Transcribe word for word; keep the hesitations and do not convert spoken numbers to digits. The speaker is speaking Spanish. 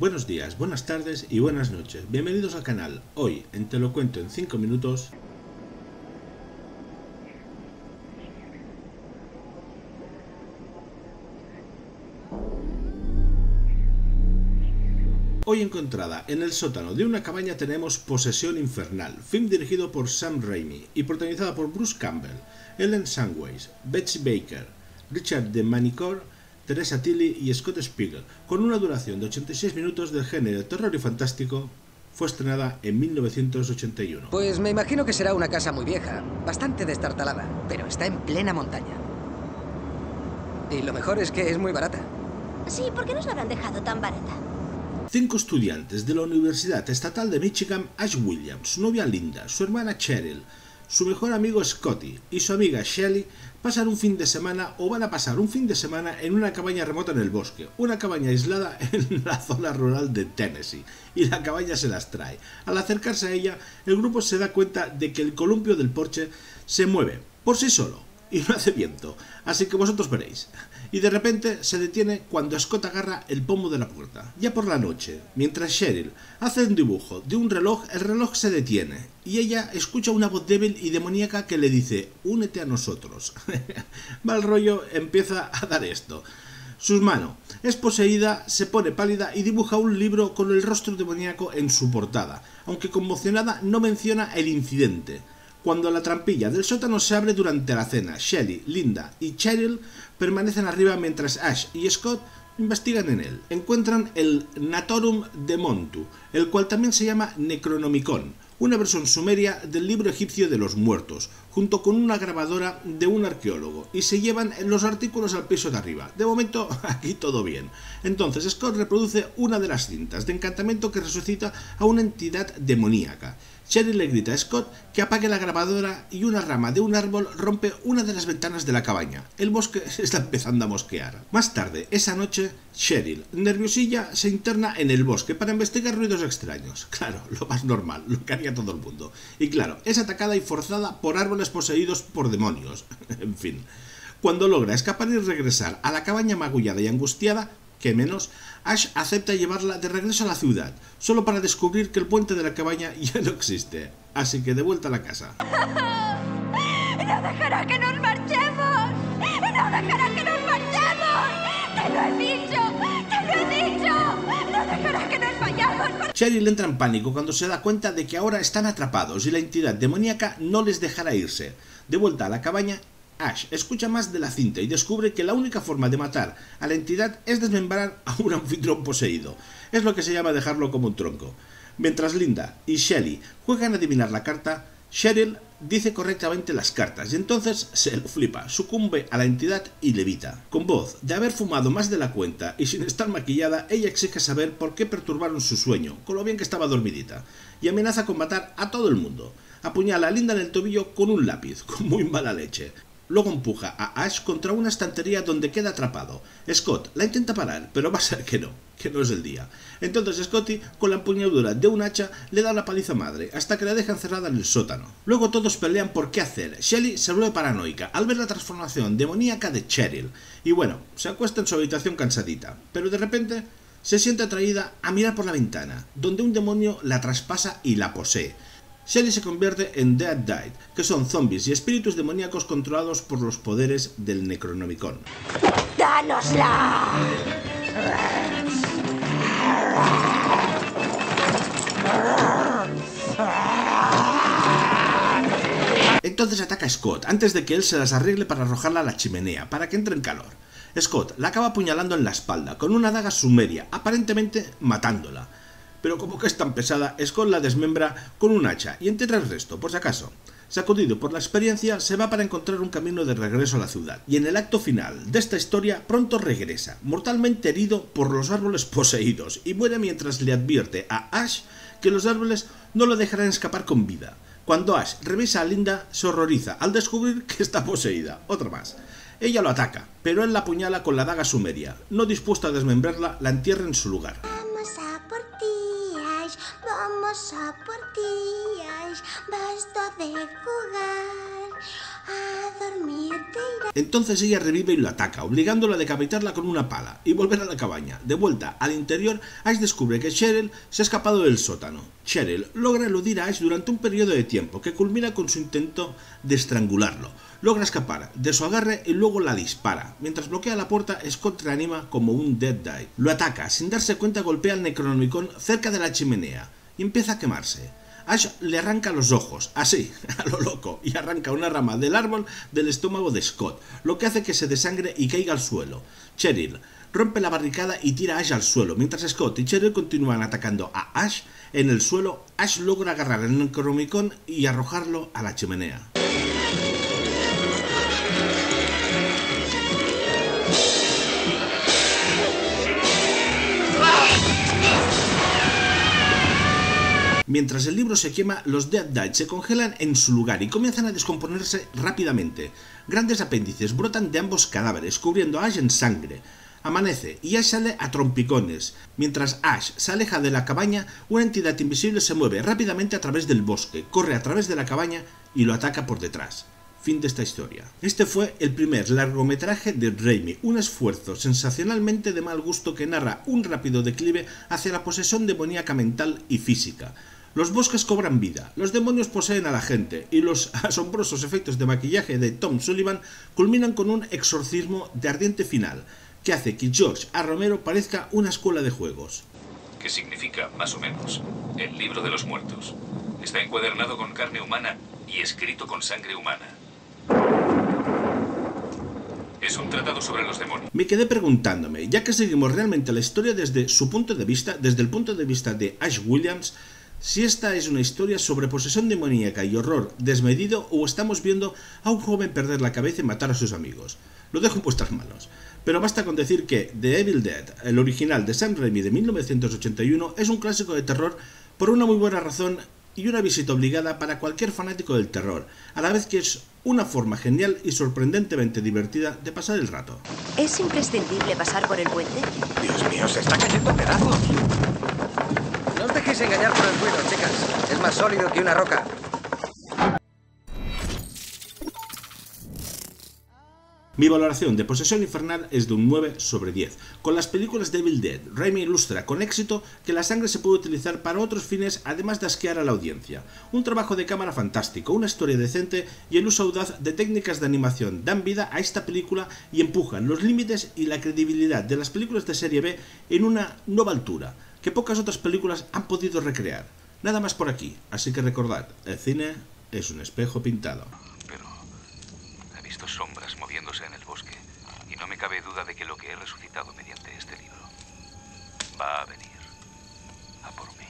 Buenos días, buenas tardes y buenas noches. Bienvenidos al canal. Hoy, en Te lo cuento en cinco minutos... Hoy encontrada en el sótano de una cabaña tenemos Posesión Infernal, film dirigido por Sam Raimi y protagonizada por Bruce Campbell, Ellen Sandweiss, Betsy Baker, Richard de DeManincor, Teresa Tilly y Scott Spiegel, con una duración de ochenta y seis minutos del género terror y fantástico. Fue estrenada en mil novecientos ochenta y uno. Pues me imagino que será una casa muy vieja, bastante destartalada, pero está en plena montaña. Y lo mejor es que es muy barata. Sí, ¿por qué nos la habrán dejado tan barata? Cinco estudiantes de la Universidad Estatal de Michigan, Ash Williams, su novia Linda, su hermana Cheryl, su mejor amigo Scotty y su amiga Shelly pasan un fin de semana o van a pasar un fin de semana en una cabaña remota en el bosque, una cabaña aislada en la zona rural de Tennessee, y la cabaña se las trae. Al acercarse a ella, el grupo se da cuenta de que el columpio del porche se mueve por sí solo y no hace viento, así que vosotros veréis. Y de repente se detiene cuando Scott agarra el pomo de la puerta. Ya por la noche, mientras Cheryl hace un dibujo de un reloj, el reloj se detiene y ella escucha una voz débil y demoníaca que le dice: únete a nosotros. Mal rollo empieza a dar esto. Su mano es poseída, se pone pálida y dibuja un libro con el rostro demoníaco en su portada, aunque conmocionada no menciona el incidente. Cuando la trampilla del sótano se abre durante la cena, Shelly, Linda y Cheryl permanecen arriba mientras Ash y Scott investigan en él. Encuentran el Natorum Demontu, el cual también se llama Necronomicon, una versión sumeria del libro egipcio de los muertos, junto con una grabadora de un arqueólogo, y se llevan los artículos al piso de arriba. De momento, aquí todo bien. Entonces Scott reproduce una de las cintas de encantamiento que resucita a una entidad demoníaca. Cheryl le grita a Scott que apague la grabadora y una rama de un árbol rompe una de las ventanas de la cabaña. El bosque se está empezando a mosquear. Más tarde, esa noche, Cheryl, nerviosilla, se interna en el bosque para investigar ruidos extraños. Claro, lo más normal, lo que haría todo el mundo. Y claro, es atacada y forzada por árboles poseídos por demonios. En fin. Cuando logra escapar y regresar a la cabaña magullada y angustiada, que menos, Ash acepta llevarla de regreso a la ciudad, solo para descubrir que el puente de la cabaña ya no existe. Así que de vuelta a la casa. ¡No dejará que nos marchemos! ¡No dejará que nos marchemos! ¡Te lo he dicho! ¡Te lo he dicho! ¡No dejará que nos vayamos! Cheryl entra en pánico cuando se da cuenta de que ahora están atrapados y la entidad demoníaca no les dejará irse. De vuelta a la cabaña, Ash escucha más de la cinta y descubre que la única forma de matar a la entidad es desmembrar a un anfitrión poseído. Es lo que se llama dejarlo como un tronco. Mientras Linda y Shelly juegan a adivinar la carta, Cheryl dice correctamente las cartas y entonces se lo flipa, sucumbe a la entidad y levita. Con voz de haber fumado más de la cuenta y sin estar maquillada, ella exige saber por qué perturbaron su sueño, con lo bien que estaba dormidita, y amenaza con matar a todo el mundo. Apuñala a Linda en el tobillo con un lápiz, con muy mala leche. Luego empuja a Ash contra una estantería donde queda atrapado. Scott la intenta parar, pero va a ser que no, que no es el día. Entonces Scotty, con la empuñadura de un hacha, le da la paliza madre, hasta que la deja encerrada en el sótano. Luego todos pelean por qué hacer. Shelly se vuelve paranoica al ver la transformación demoníaca de Cheryl. Y bueno, se acuesta en su habitación cansadita, pero de repente se siente atraída a mirar por la ventana, donde un demonio la traspasa y la posee. Shelly se convierte en Deadite, que son zombies y espíritus demoníacos controlados por los poderes del Necronomicon. ¡Dánosla! Entonces ataca a Scott, antes de que él se las arregle para arrojarla a la chimenea, para que entre en calor. Scott la acaba apuñalando en la espalda, con una daga sumeria, aparentemente matándola. Pero como que es tan pesada, Scott la desmembra con un hacha y entierra el resto, por si acaso. Sacudido por la experiencia, se va para encontrar un camino de regreso a la ciudad. Y en el acto final de esta historia, pronto regresa, mortalmente herido por los árboles poseídos, y muere mientras le advierte a Ash que los árboles no lo dejarán escapar con vida. Cuando Ash revisa a Linda, se horroriza al descubrir que está poseída, otra más. Ella lo ataca, pero él la apuñala con la daga sumeria. No dispuesta a desmembrarla, la entierra en su lugar. Vamos a por ti, Ash, basta de jugar. a dormirte. Entonces ella revive y lo ataca, obligándolo a decapitarla con una pala y volver a la cabaña. De vuelta al interior, Ash descubre que Cheryl se ha escapado del sótano. Cheryl logra eludir a Ash durante un periodo de tiempo que culmina con su intento de estrangularlo. Logra escapar de su agarre y luego la dispara. Mientras bloquea la puerta, Scott reanima como un Deadite. Lo ataca, sin darse cuenta golpea al Necronomicon cerca de la chimenea y empieza a quemarse. Ash le arranca los ojos, así, a lo loco, y arranca una rama del árbol del estómago de Scott, lo que hace que se desangre y caiga al suelo. Cheryl rompe la barricada y tira a Ash al suelo. Mientras Scott y Cheryl continúan atacando a Ash en el suelo, Ash logra agarrar al Necronomicon y arrojarlo a la chimenea. Mientras el libro se quema, los Deadite se congelan en su lugar y comienzan a descomponerse rápidamente. Grandes apéndices brotan de ambos cadáveres, cubriendo a Ash en sangre. Amanece y Ash sale a trompicones. Mientras Ash se aleja de la cabaña, una entidad invisible se mueve rápidamente a través del bosque, corre a través de la cabaña y lo ataca por detrás. Fin de esta historia. Este fue el primer largometraje de Raimi, un esfuerzo sensacionalmente de mal gusto que narra un rápido declive hacia la posesión demoníaca mental y física. Los bosques cobran vida, los demonios poseen a la gente y los asombrosos efectos de maquillaje de Tom Sullivan culminan con un exorcismo de ardiente final, que hace que George A. Romero parezca una escuela de juegos. ¿Qué significa, más o menos, el libro de los muertos? Está encuadernado con carne humana y escrito con sangre humana. Es un tratado sobre los demonios. Me quedé preguntándome, ya que seguimos realmente la historia desde su punto de vista, desde el punto de vista de Ash Williams, si esta es una historia sobre posesión demoníaca y horror desmedido o estamos viendo a un joven perder la cabeza y matar a sus amigos. Lo dejo en vuestras manos. Pero basta con decir que The Evil Dead, el original de Sam Raimi de mil novecientos ochenta y uno, es un clásico de terror por una muy buena razón y una visita obligada para cualquier fanático del terror, a la vez que es una forma genial y sorprendentemente divertida de pasar el rato. ¿Es imprescindible pasar por el puente? Dios mío, se está cayendo a pedazos. No os dejéis engañar por el ruido, chicas. Es más sólido que una roca. Mi valoración de Posesión Infernal es de un nueve sobre diez. Con las películas de Evil Dead, Raimi ilustra con éxito que la sangre se puede utilizar para otros fines además de asquear a la audiencia. Un trabajo de cámara fantástico, una historia decente y el uso audaz de técnicas de animación dan vida a esta película y empujan los límites y la credibilidad de las películas de serie B en una nueva altura, que pocas otras películas han podido recrear. Nada más por aquí, así que recordad, el cine es un espejo pintado. Sombras moviéndose en el bosque y no me cabe duda de que lo que he resucitado mediante este libro va a venir a por mí.